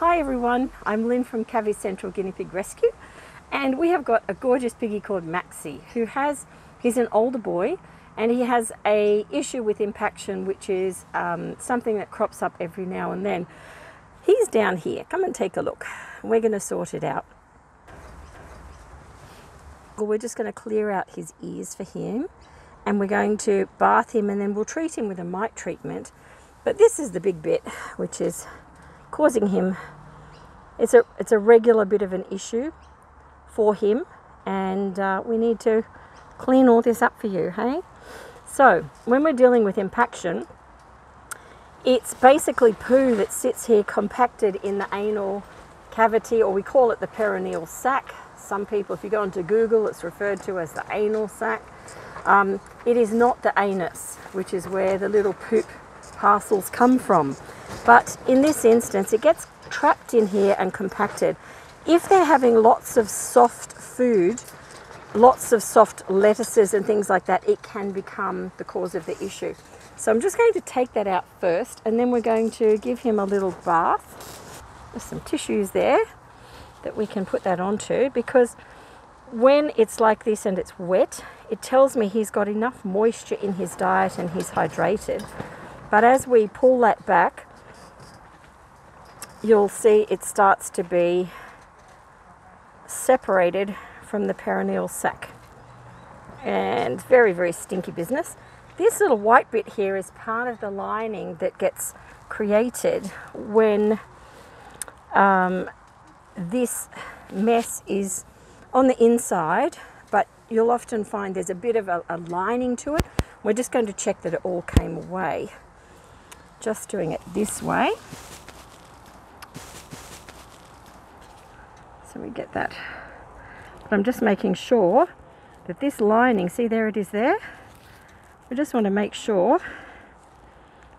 Hi everyone, I'm Lyn from Cavy Central Guinea Pig Rescue, and we have got a gorgeous piggy called Maxie who he's an older boy and he has a issue with impaction, which is something that crops up every now and then. He's down here, come and take a look. We're going to sort it out. Well, we're just going to clear out his ears for him and we're going to bath him and then we'll treat him with a mite treatment. But this is the big bit which is causing him, it's a regular bit of an issue for him, and we need to clean all this up for you, hey? So when we're dealing with impaction, it's basically poo that sits here compacted in the anal cavity, or we call it the perineal sac. Some people, if you go onto Google, it's referred to as the anal sac. It is not the anus, which is where the little poop parcels come from, but in this instance it gets trapped in here and compacted. If they're having lots of soft food, lots of soft lettuces and things like that, it can become the cause of the issue. So I'm just going to take that out first and then we're going to give him a little bath. There's some tissues there that we can put that onto, because when it's like this and it's wet, it tells me he's got enough moisture in his diet and he's hydrated. But as we pull that back, you'll see it starts to be separated from the perineal sac. And very, very stinky business. This little white bit here is part of the lining that gets created when this mess is on the inside, but you'll often find there's a bit of a lining to it. We're just going to check that it all came away. Just doing it this way, so we get that. But I'm just making sure that this lining, see there it is there, we just want to make sure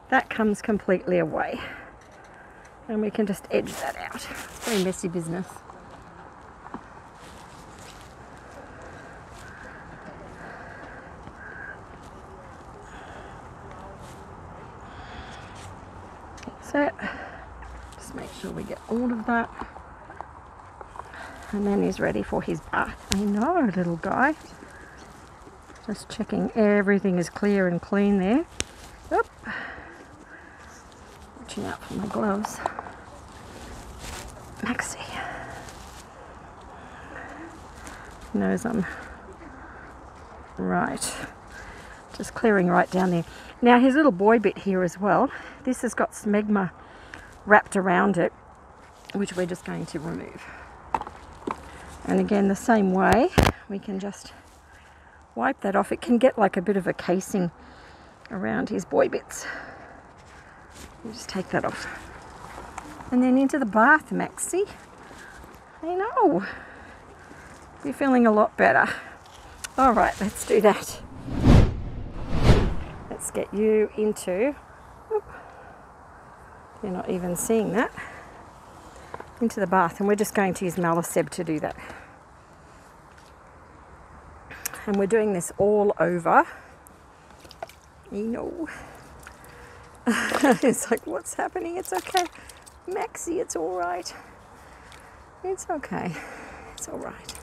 that comes completely away, and we can just edge that out. It's very messy business. It. Just make sure we get all of that, and then he's ready for his bath. I know, little guy. Just checking everything is clear and clean there. Oop. Watching out for my gloves. Maxie knows I'm right. Just clearing right down there. Now his little boy bit here as well, this has got smegma wrapped around it, which we're just going to remove. And again, the same way, we can just wipe that off. It can get like a bit of a casing around his boy bits. We'll just take that off. And then into the bath, Maxie. I know, you're feeling a lot better. All right, let's do that. Let's get you into, whoop, you're not even seeing that, into the bath, and we're just going to use Malaseb to do that. And we're doing this all over. You know, it's like, what's happening? It's okay, Maxie, it's all right. It's okay, it's all right.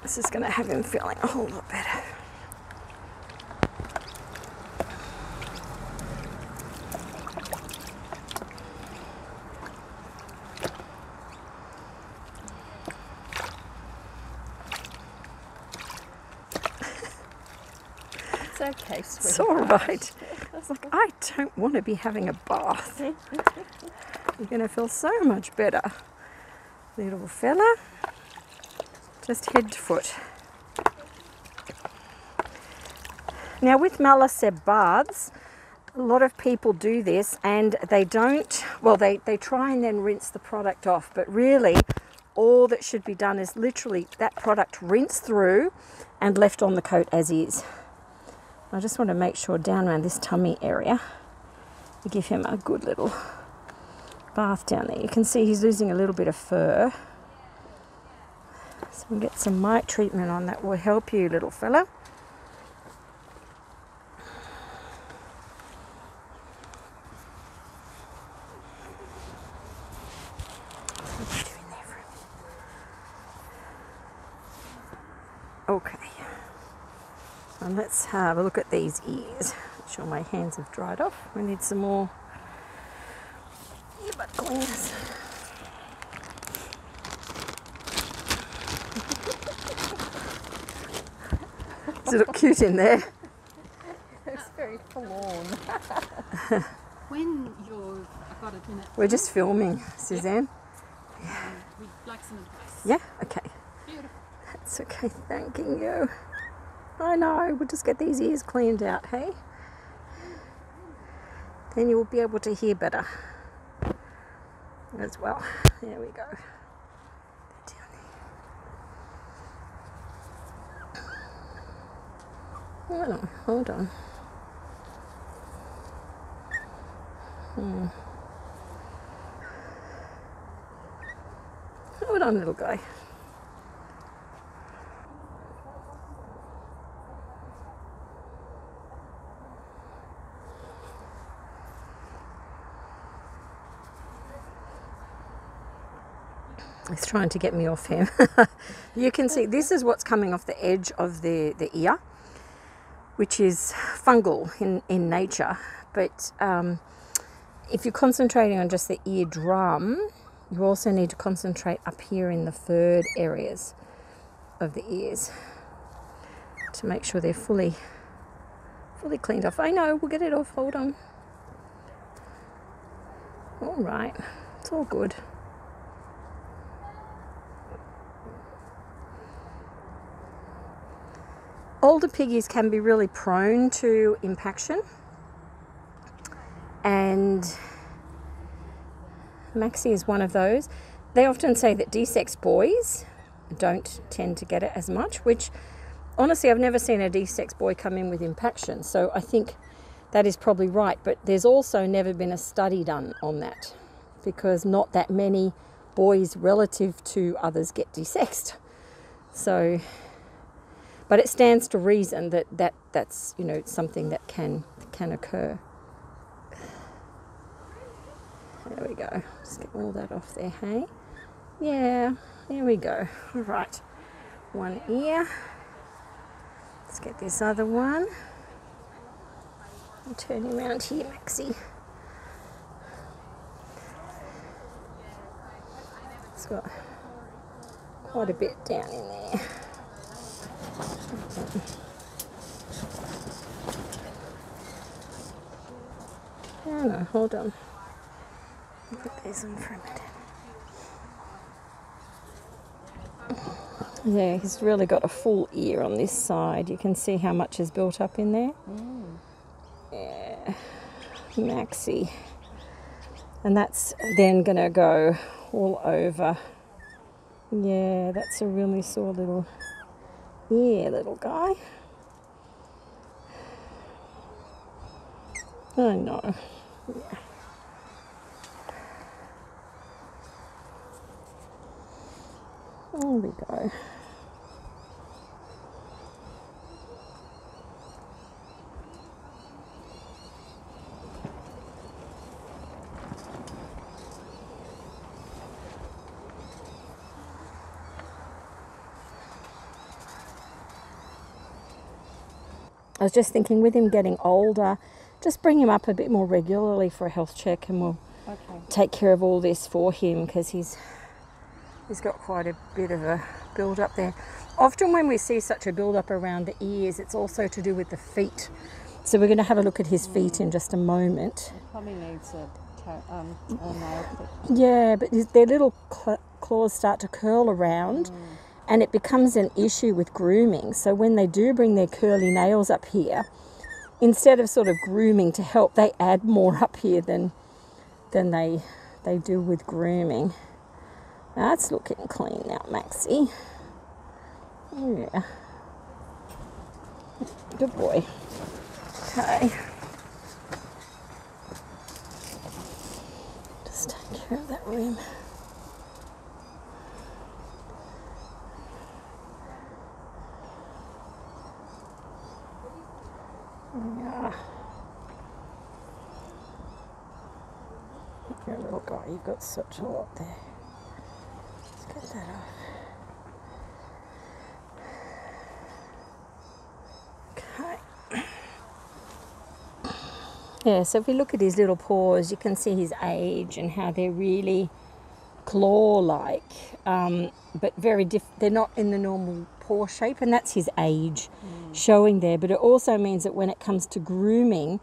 This is going to have him feeling a whole lot better. It's okay, sweetheart. It's all right. It's like, I don't want to be having a bath. You're going to feel so much better, little fella. Just head to foot. Now with Malaseb baths, a lot of people do this and they don't, well they try and then rinse the product off, but really all that should be done is literally that product rinsed through and left on the coat as is. I just want to make sure down around this tummy area, we give him a good little bath down there. You can see he's losing a little bit of fur. and get some mite treatment on. That will help you, little fella. Okay, and let's have a look at these ears. I'm sure my hands have dried off. We need some more ear butt cleaners. Does it look cute in there? It looks very forlorn. When you're... I've got a minute. We're just filming, Suzanne. Yeah. Yeah. We'd like some advice. Yeah, okay. Beautiful. That's okay, thanking you. I know, we'll just get these ears cleaned out, hey? Then you'll be able to hear better as well. There we go. Oh, hold on. Hold on, little guy. He's trying to get me off him. You can see this is what's coming off the edge of the ear, which is fungal in nature. But if you're concentrating on just the eardrum, you also need to concentrate up here in the furred areas of the ears to make sure they're fully cleaned off. I know, we'll get it off, hold on. All right, it's all good. Older piggies can be really prone to impaction, and Maxie is one of those. They often say that D-sex boys don't tend to get it as much, which honestly I've never seen a D-sex boy come in with impaction, so I think that is probably right. But there's also never been a study done on that, because not that many boys relative to others get de-sexed. So... but it stands to reason that that's, you know, something that can occur. There we go. Just get all that off there, hey? Yeah, there we go. All right. One ear. Let's get this other one. I'll turn him around here, Maxie. It's got quite a bit down in there. Oh no, hold on. I'll put these on for a minute. Yeah, he's really got a full ear on this side. You can see how much is built up in there. Yeah, Maxie. And that's then gonna go all over. Yeah, that's a really sore little... yeah, little guy. Oh no. Yeah. There we go. I was just thinking, with him getting older, just bring him up a bit more regularly for a health check, and we'll take care of all this for him, because he's got quite a bit of a build up there. Often when we see such a build up around the ears, it's also to do with the feet. So we're going to have a look at his feet in just a moment. He probably needs a nail. Yeah, but their little claws start to curl around. And it becomes an issue with grooming. So when they do bring their curly nails up here, instead of sort of grooming to help, they add more up here than they do with grooming. That's looking clean now, Maxie. Yeah. Good boy. Okay. Just take care of that room. Oh, you've got such a lot there. Let's get that off. Okay. Yeah, so if we look at his little paws, you can see his age and how they're really claw-like, but very different. They're not in the normal paw shape, and that's his age showing there. But it also means that when it comes to grooming,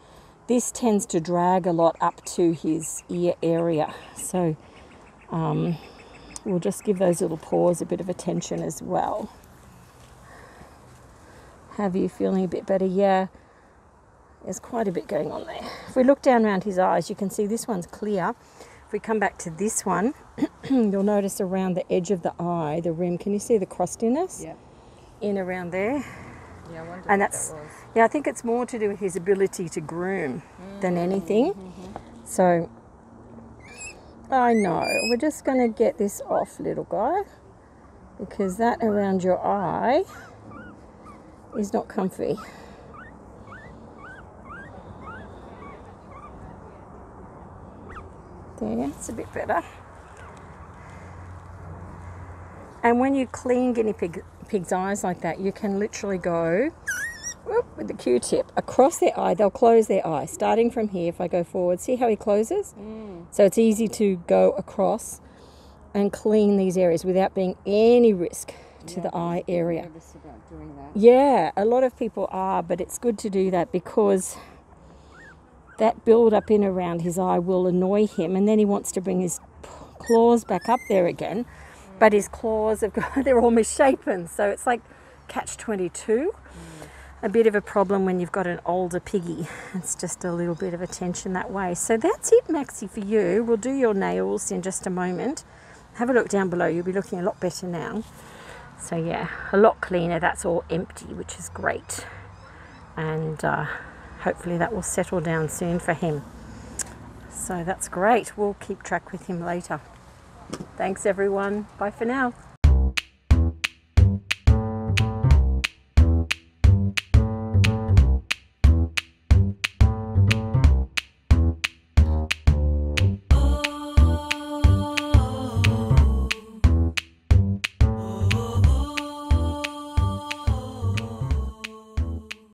this tends to drag a lot up to his ear area. So we'll just give those little paws a bit of attention as well. Have you feeling a bit better? Yeah, there's quite a bit going on there. If we look down around his eyes, you can see this one's clear. If we come back to this one, you'll notice around the edge of the eye, the rim, can you see the crustiness? Yeah. In around there. Yeah, I wonder. And that's, that was. Yeah, I think it's more to do with his ability to groom than anything. So, I know, we're just going to get this off, little guy, because that around your eye is not comfy. There, it's a bit better. And when you clean guinea pig's eyes like that, you can literally go with the Q-tip across their eye. They'll close their eye. Starting from here, if I go forward, see how he closes? So it's easy to go across and clean these areas without being any risk to the eye area. I'm nervous about doing that. Yeah, a lot of people are, but it's good to do that because that build up in around his eye will annoy him, and then he wants to bring his claws back up there again. But his claws have got, they're all misshapen, so it's like catch-22. A bit of a problem when you've got an older piggy. It's just a little bit of attention that way. So that's it, Maxie, for you. We'll do your nails in just a moment. Have a look down below. You'll be looking a lot better now. So yeah, a lot cleaner. That's all empty, which is great. And hopefully that will settle down soon for him. So that's great. We'll keep track with him later. Thanks everyone. Bye for now.